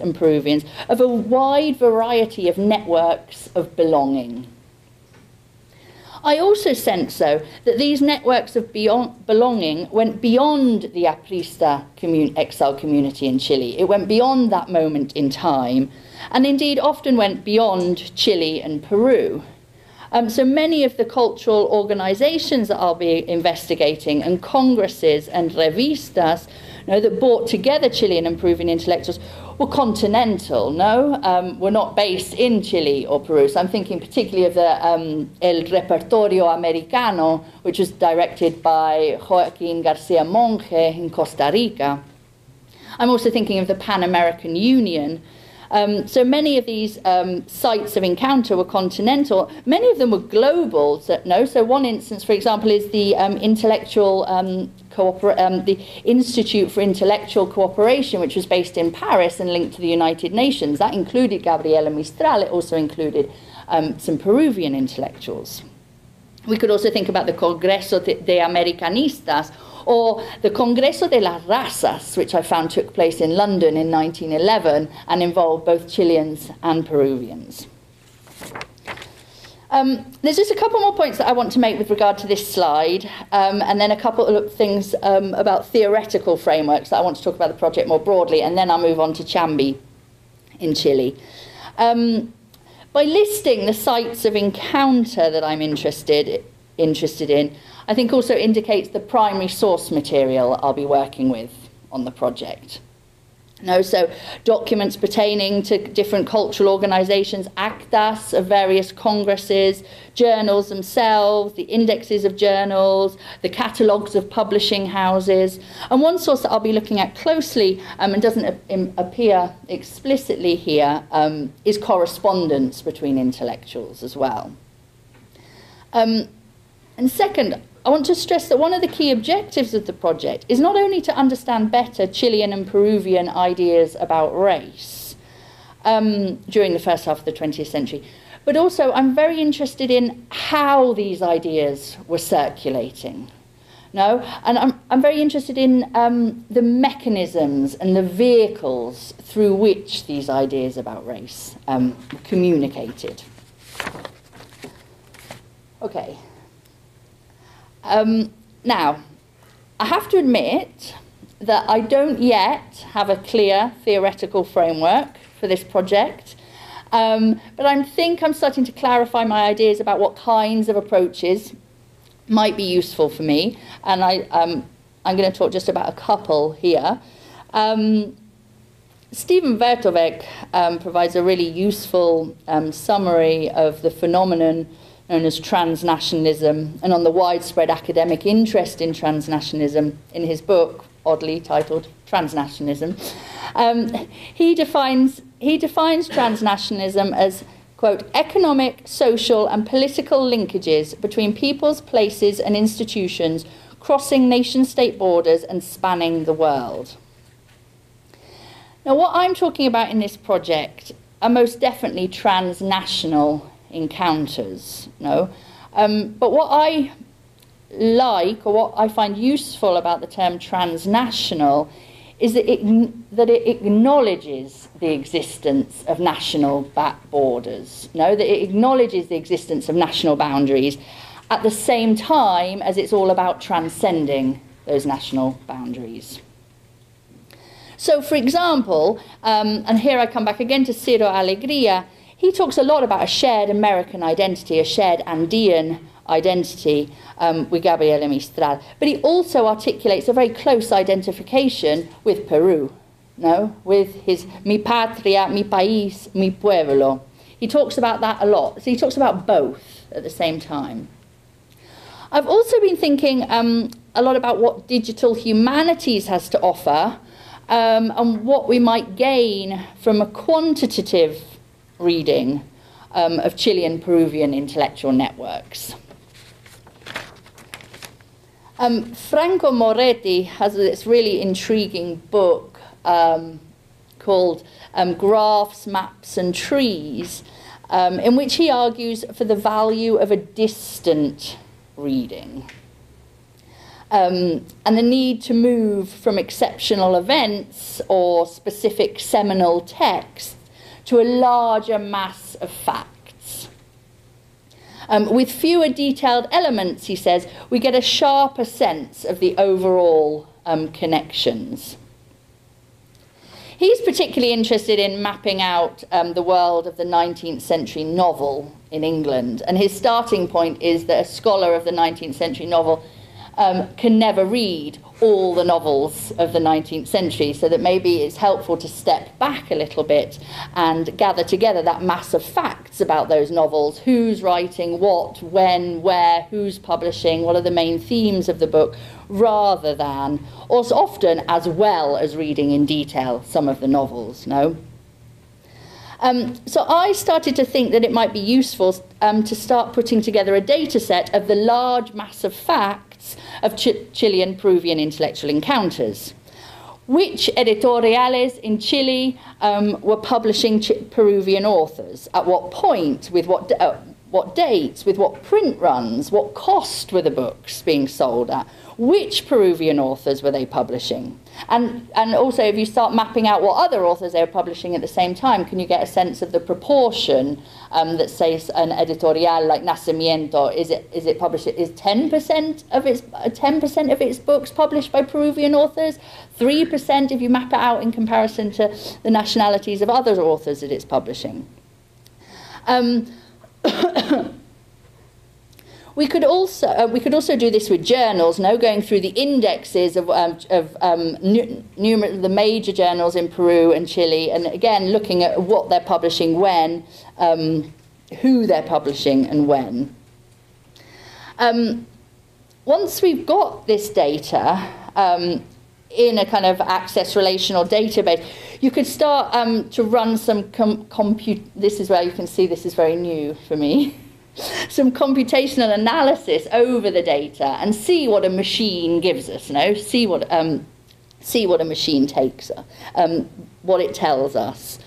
and Peruvians of a wide variety of networks of belonging. I also sense, though, that these networks of belonging went beyond the Aprista exile community in Chile. It went beyond that moment in time, and indeed often went beyond Chile and Peru. So many of the cultural organizations that I'll be investigating, and congresses and revistas, that brought together Chilean and Peruvian intellectuals, were continental, were not based in Chile or Peru. So I'm thinking particularly of the El Repertorio Americano, which was directed by Joaquín García Monge in Costa Rica. I'm also thinking of the Pan-American Union. So many of these sites of encounter were continental. Many of them were global. So one instance, for example, is the the Institute for Intellectual Cooperation, which was based in Paris and linked to the United Nations. That included Gabriela Mistral. It also included some Peruvian intellectuals. We could also think about the Congreso de Americanistas, or the Congreso de las Razas, which I found took place in London in 1911 and involved both Chileans and Peruvians. There's just a couple more points that I want to make with regard to this slide, and then a couple of things about theoretical frameworks that I want to talk about the project more broadly, and then I'll move on to Chambi in Chile. By listing the sites of encounter that I'm interested in, I think also indicates the primary source material I'll be working with on the project. So documents pertaining to different cultural organizations, actas of various congresses, journals themselves, the indexes of journals, the catalogues of publishing houses. And one source that I'll be looking at closely, and doesn't appear explicitly here, is correspondence between intellectuals as well. And second, I want to stress that one of the key objectives of the project is not only to understand better Chilean and Peruvian ideas about race during the first half of the 20th century, but also I'm very interested in how these ideas were circulating. And I'm very interested in the mechanisms and the vehicles through which these ideas about race were communicated. Okay. Now, I have to admit that I don't yet have a clear theoretical framework for this project, but I think I'm starting to clarify my ideas about what kinds of approaches might be useful for me, and I'm going to talk just about a couple here. Steven Vertovec provides a really useful summary of the phenomenon known as transnationalism, and on the widespread academic interest in transnationalism in his book, oddly titled Transnationalism. He defines transnationalism as, quote, economic, social, and political linkages between peoples, places, and institutions, crossing nation-state borders and spanning the world. Now, what I'm talking about in this project are most definitely transnational encounters, but what I like, or what I find useful about the term transnational, is that it acknowledges the existence of national borders, that it acknowledges the existence of national boundaries at the same time as it's all about transcending those national boundaries. So, for example, and here I come back again to Ciro Alegría. He talks a lot about a shared American identity, a shared Andean identity with Gabriela Mistral. But he also articulates a very close identification with Peru, with his mi patria, mi país, mi pueblo. He talks about that a lot. So he talks about both at the same time. I've also been thinking a lot about what digital humanities has to offer and what we might gain from a quantitative reading of Chilean Peruvian intellectual networks. Franco Moretti has this really intriguing book called Graphs, Maps, and Trees, in which he argues for the value of a distant reading. and the need to move from exceptional events or specific seminal texts to a larger mass of facts. With fewer detailed elements, he says, we get a sharper sense of the overall connections. He's particularly interested in mapping out the world of the 19th century novel in England, and his starting point is that a scholar of the 19th century novel can never read all the novels of the 19th century, so that maybe it's helpful to step back a little bit and gather together that mass of facts about those novels: who's writing what, when, where, who's publishing, what are the main themes of the book, rather than, or often as well as, reading in detail some of the novels, no? So I started to think that it might be useful to start putting together a data set of the large mass of facts of Chilean Peruvian intellectual encounters. Which editoriales in Chile were publishing Peruvian authors? At what point? With what dates? With what print runs? What cost were the books being sold at? Which Peruvian authors were they publishing? And also, if you start mapping out what other authors they were publishing at the same time, can you get a sense of the proportion that says an editorial like Nacimiento, is it published, is 10% of its 10% of its books published by Peruvian authors? 3% if you map it out in comparison to the nationalities of other authors that it's publishing. We could also do this with journals, no, going through the indexes of the major journals in Peru and Chile, and again looking at what they're publishing, when, who they're publishing, and when. Once we've got this data in a kind of access relational database, you could start to run some compute. This is where you can see this is very new for me. Some computational analysis over the data and see what a machine gives us, you know, see what a machine takes, what it tells us.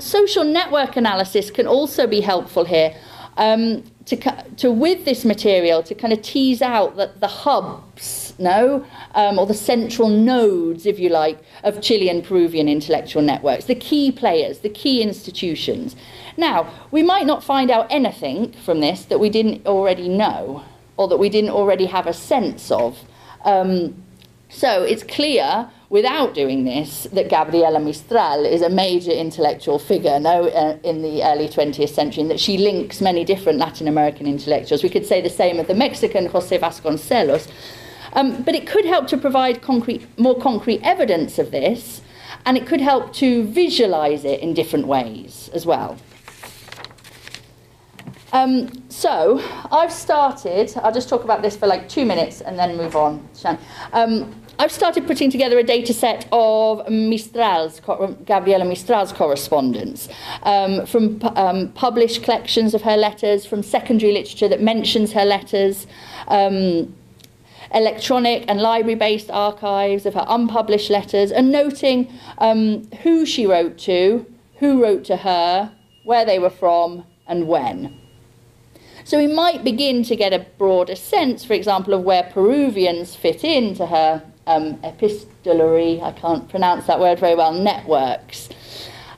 Social network analysis can also be helpful here with this material to kind of tease out that the hubs, no, or the central nodes, if you like, of Chilean Peruvian intellectual networks, the key players, the key institutions. Now, we might not find out anything from this that we didn't already know or that we didn't already have a sense of. So it's clear, without doing this, that Gabriela Mistral is a major intellectual figure in the early 20th century, and that she links many different Latin American intellectuals. We could say the same of the Mexican José Vasconcelos. But it could help to provide more concrete evidence of this, and it could help to visualize it in different ways as well. So I've started, I'll just talk about this for like 2 minutes and then move on. I've started putting together a data set of Gabriela Mistral's correspondence from published collections of her letters, from secondary literature that mentions her letters, electronic and library-based archives of her unpublished letters, and noting who she wrote to, who wrote to her, where they were from, and when. So we might begin to get a broader sense, for example, of where Peruvians fit into her epistolary, I can't pronounce that word very well, networks.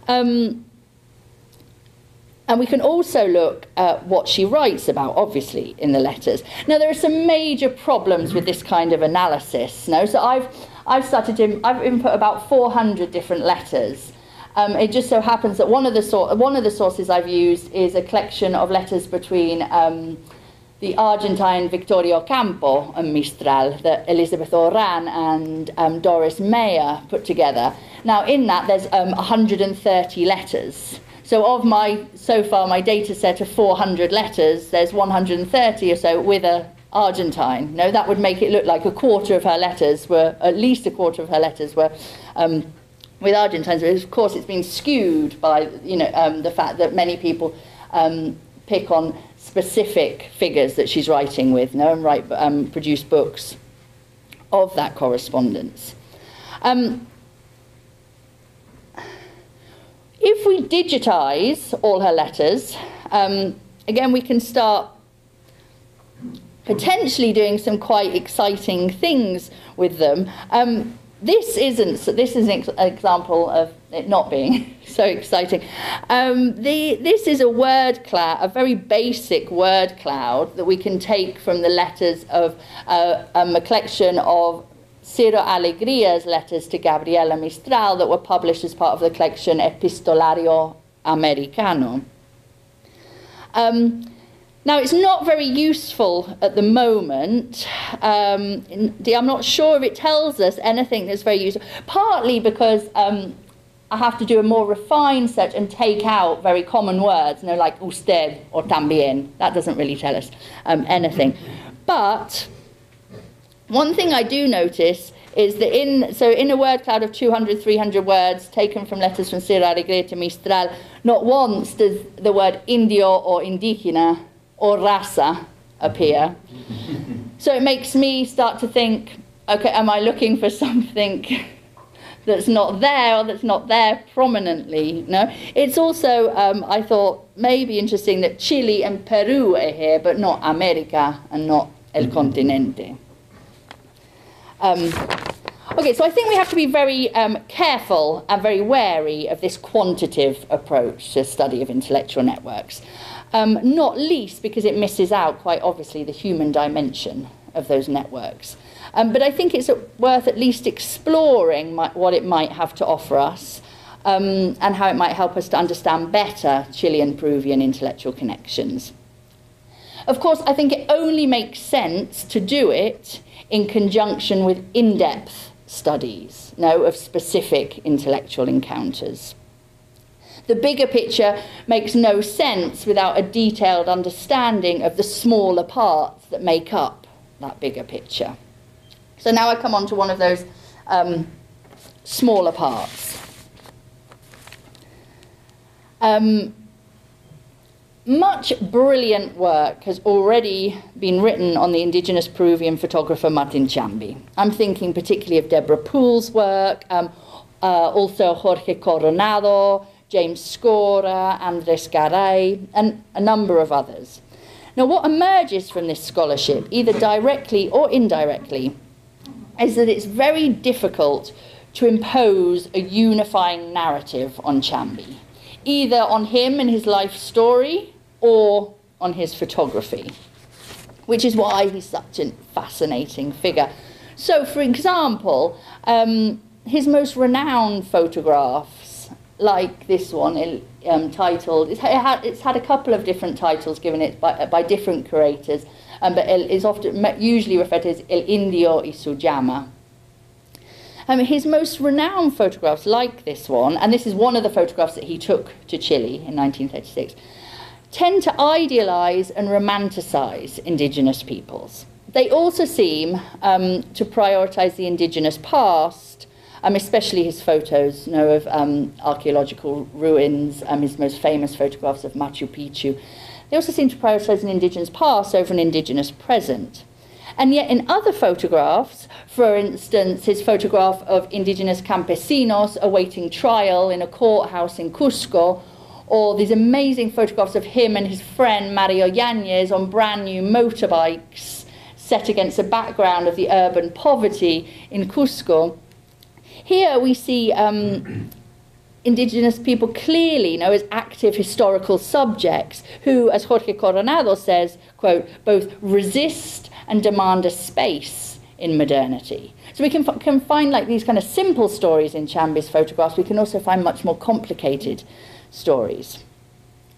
And we can also look at what she writes about, obviously, in the letters. Now, there are some major problems with this kind of analysis. No? So I've input about 400 different letters. It just so happens that one of the sources I've used is a collection of letters between the Argentine Victoria Ocampo and Mistral that Elizabeth Oran and Doris Meyer put together. Now, in that, there's 130 letters. So of so far my data set of 400 letters, there's 130 or so with an Argentine. No, that would make it look like at least a quarter of her letters were with Argentines. But of course, it's been skewed by the fact that many people pick on specific figures that she's writing with, no, and produce books of that correspondence. If we digitize all her letters, again, we can start potentially doing some quite exciting things with them. This is an example of it not being so exciting. This is a word cloud, a very basic word cloud that we can take from the letters of a collection of Ciro Alegría's letters to Gabriela Mistral that were published as part of the collection Epistolario Americano. Now, it's not very useful at the moment. I'm not sure if it tells us anything that's very useful, partly because I have to do a more refined search and take out very common words, you know, like usted or también. That doesn't really tell us anything. But one thing I do notice is that in a word cloud of 200, 300 words taken from letters from Ciro Alegría to Mistral, not once does the word indio or indígena or raza appear. So it makes me start to think, okay, am I looking for something that's not there or that's not there prominently? No. It's also, I thought, maybe interesting that Chile and Peru are here, but not America and not el continente. Okay, so I think we have to be very careful and very wary of this quantitative approach to the study of intellectual networks, not least because it misses out, quite obviously, the human dimension of those networks. But I think it's worth at least exploring what it might have to offer us and how it might help us to understand better Chilean, Peruvian intellectual connections. Of course, I think it only makes sense to do it in conjunction with in-depth studies, of specific intellectual encounters. The bigger picture makes no sense without a detailed understanding of the smaller parts that make up that bigger picture. So now I come on to one of those smaller parts. Much brilliant work has already been written on the indigenous Peruvian photographer Martin Chambi. I'm thinking particularly of Deborah Poole's work, also Jorge Coronado, James Scorer, Andres Garay, and a number of others. Now, what emerges from this scholarship, either directly or indirectly, is that it's very difficult to impose a unifying narrative on Chambi, either on him and his life story, or on his photography, which is why he's such a fascinating figure. So, for example, his most renowned photographs, like this one, titled, it's had a couple of different titles given it by different curators, but it's often usually referred to as El Indio y su Llama. His most renowned photographs, like this one, and this is one of the photographs that he took to Chile in 1936, tend to idealize and romanticize indigenous peoples. They also seem to prioritize the indigenous past, especially his photos of archaeological ruins, his most famous photographs of Machu Picchu. They also seem to prioritize an indigenous past over an indigenous present. And yet in other photographs, for instance, his photograph of indigenous campesinos awaiting trial in a courthouse in Cusco, or these amazing photographs of him and his friend Mario Yañez on brand new motorbikes set against a background of the urban poverty in Cusco. Here we see indigenous people clearly as active historical subjects who, as Jorge Coronado says, quote, both resist and demand a space in modernity. So we can find these kind of simple stories in Chambi's photographs. We can also find much more complicated stories.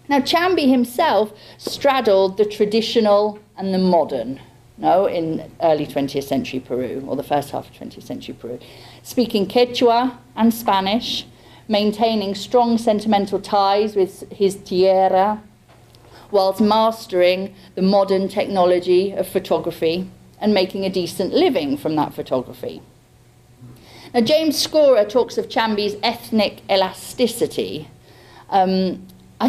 Now, Chambi himself straddled the traditional and the modern, in early 20th century Peru, or the first half of 20th century Peru, speaking Quechua and Spanish, maintaining strong sentimental ties with his tierra, whilst mastering the modern technology of photography and making a decent living from that photography. Now, James Scorer talks of Chambi's ethnic elasticity. I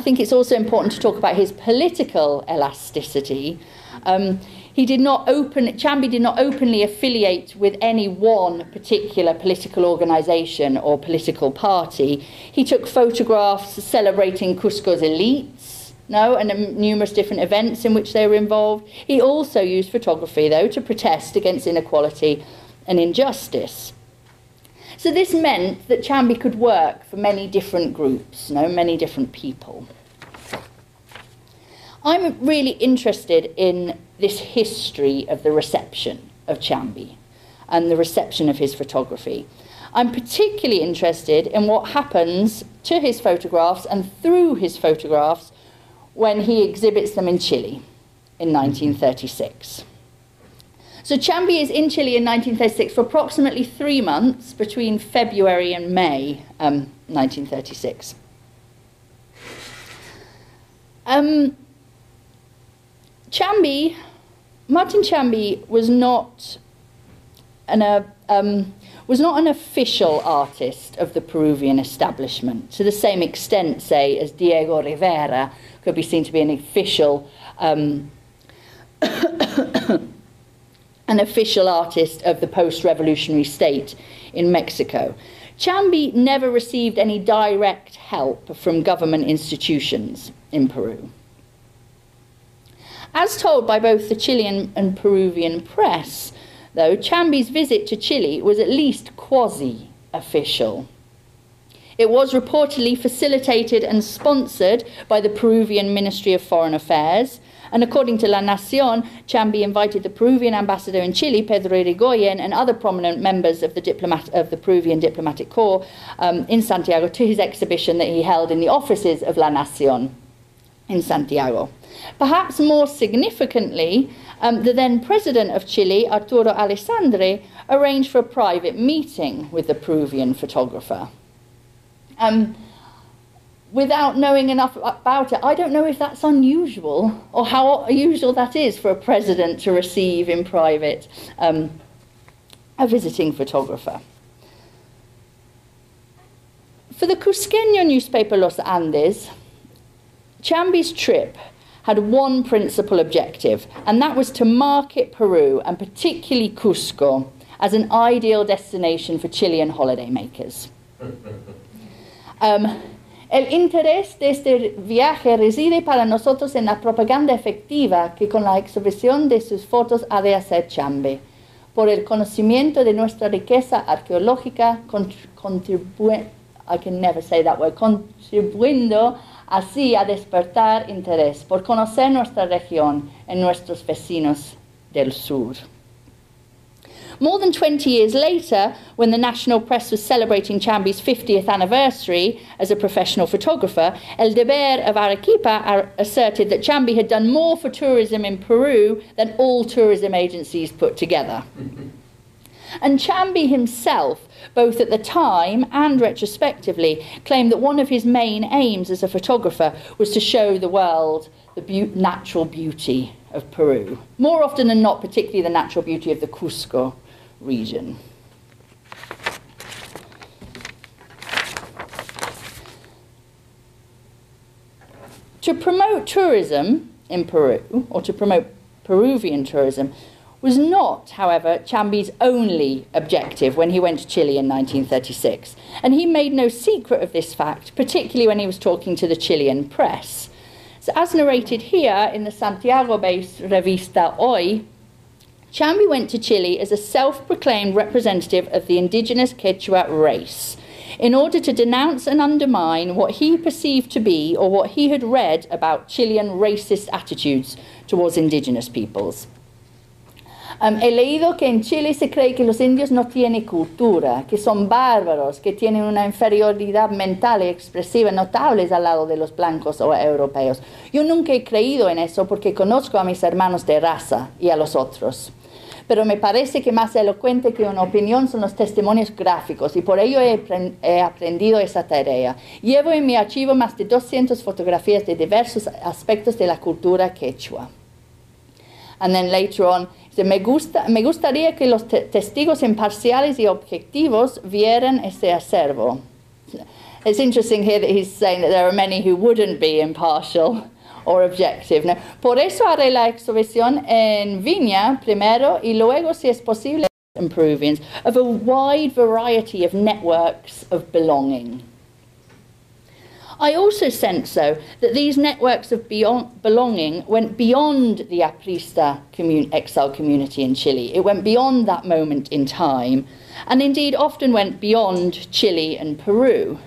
think it's also important to talk about his political elasticity. Chambi did not openly affiliate with any one particular political organisation or political party. He took photographs celebrating Cusco's elites, no, and numerous different events in which they were involved. He also used photography, though, to protest against inequality and injustice. So this meant that Chambi could work for many different groups, many different people. I'm really interested in this history of the reception of Chambi and the reception of his photography. I'm particularly interested in what happens to his photographs and through his photographs when he exhibits them in Chile in 1936. So Chambi is in Chile in 1936 for approximately 3 months between February and May 1936. Martin Chambi was not an official artist of the Peruvian establishment to the same extent, say, as Diego Rivera could be seen to be an official artist of the post-revolutionary state in Mexico. Chambi never received any direct help from government institutions in Peru. As told by both the Chilean and Peruvian press, though, Chambi's visit to Chile was at least quasi-official. It was reportedly facilitated and sponsored by the Peruvian Ministry of Foreign Affairs, and according to La Nación, Chambi invited the Peruvian ambassador in Chile, Pedro Irigoyen, and other prominent members of the Peruvian diplomatic corps in Santiago to his exhibition that he held in the offices of La Nación in Santiago. Perhaps more significantly, the then president of Chile, Arturo Alessandri, arranged for a private meeting with the Peruvian photographer. Without knowing enough about it, I don't know if that's unusual or how usual that is for a president to receive in private a visiting photographer. For the Cusqueño newspaper Los Andes, Chambi's trip had one principal objective, and that was to market Peru, and particularly Cusco, as an ideal destination for Chilean holidaymakers. El interés de este viaje reside para nosotros en la propaganda efectiva que con la exhibición de sus fotos ha de hacer Chambi, por el conocimiento de nuestra riqueza arqueológica, contribuyendo así a despertar interés por conocer nuestra región en nuestros vecinos del sur. More than 20 years later, when the national press was celebrating Chambi's 50th anniversary as a professional photographer, El Deber of Arequipa asserted that Chambi had done more for tourism in Peru than all tourism agencies put together. And Chambi himself, both at the time and retrospectively, claimed that one of his main aims as a photographer was to show the world the natural beauty of Peru, more often than not particularly the natural beauty of the Cusco region. To promote tourism in Peru, or to promote Peruvian tourism, was not, however, Chambi's only objective when he went to Chile in 1936. And he made no secret of this fact, particularly when he was talking to the Chilean press. So as narrated here in the Santiago-based Revista Hoy, Chambi went to Chile as a self-proclaimed representative of the indigenous Quechua race in order to denounce and undermine what he perceived to be, or what he had read about, Chilean racist attitudes towards indigenous peoples. He leído que en Chile se cree que los indios no tienen cultura, que son bárbaros, que tienen una inferioridad mental y expresiva notables al lado de los blancos o europeos. Yo nunca he creído en eso porque conozco a mis hermanos de raza y a los otros. Pero me parece que más elocuente que una opinión son los testimonios gráficos, y por ello he aprendido esa tarea. Llevo en mi archivo más de 200 fotografías de diversos aspectos de la cultura quechua. And then later on, me gustaría que los testigos imparciales y objetivos vieran este acervo. It's interesting here that he's saying that there are many who wouldn't be impartial or objective. Now, por eso haré la exhibición en Viña primero y luego, si es posible, in Peruvians, of a wide variety of networks of belonging. I also sense, though, that these networks of belonging went beyond the aprista exile community in Chile. It went beyond that moment in time, and indeed often went beyond Chile and Peru.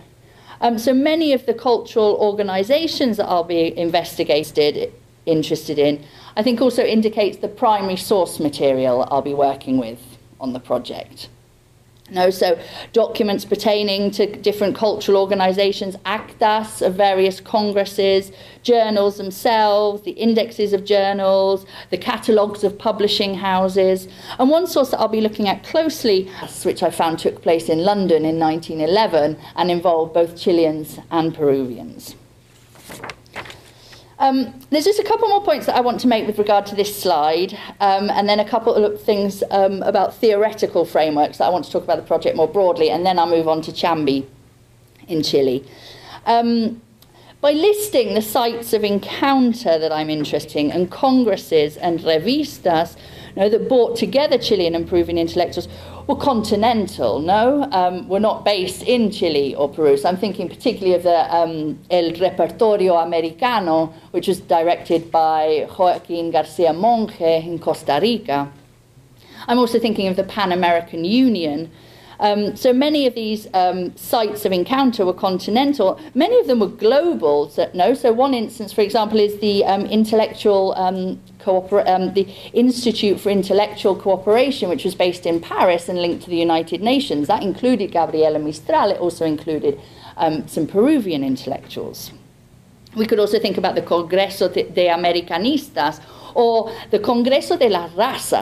So many of the cultural organisations that I'll be interested in, I think also indicates the primary source material I'll be working with on the project. No, so documents pertaining to different cultural organisations, actas of various congresses, journals themselves, the indexes of journals, the catalogues of publishing houses. And one source that I'll be looking at closely, which I found took place in London in 1911 and involved both Chileans and Peruvians. There's just a couple more points that I want to make with regard to this slide, and then a couple of things about theoretical frameworks that I want to talk about the project more broadly, and then I'll move on to Chambi in Chile. By listing the sites of encounter that I'm interested in, and congresses and revistas, that brought together Chilean and Peruvian intellectuals, were continental, were not based in Chile or Peru. So I'm thinking particularly of the El Repertorio Americano, which was directed by Joaquín García Monge in Costa Rica. I'm also thinking of the Pan-American Union. So many of these sites of encounter were continental. Many of them were global. So one instance, for example, is the the Institute for Intellectual Cooperation, which was based in Paris and linked to the United Nations. That included Gabriela Mistral. It also included some Peruvian intellectuals. We could also think about the Congreso de Americanistas or the Congreso de la Raza.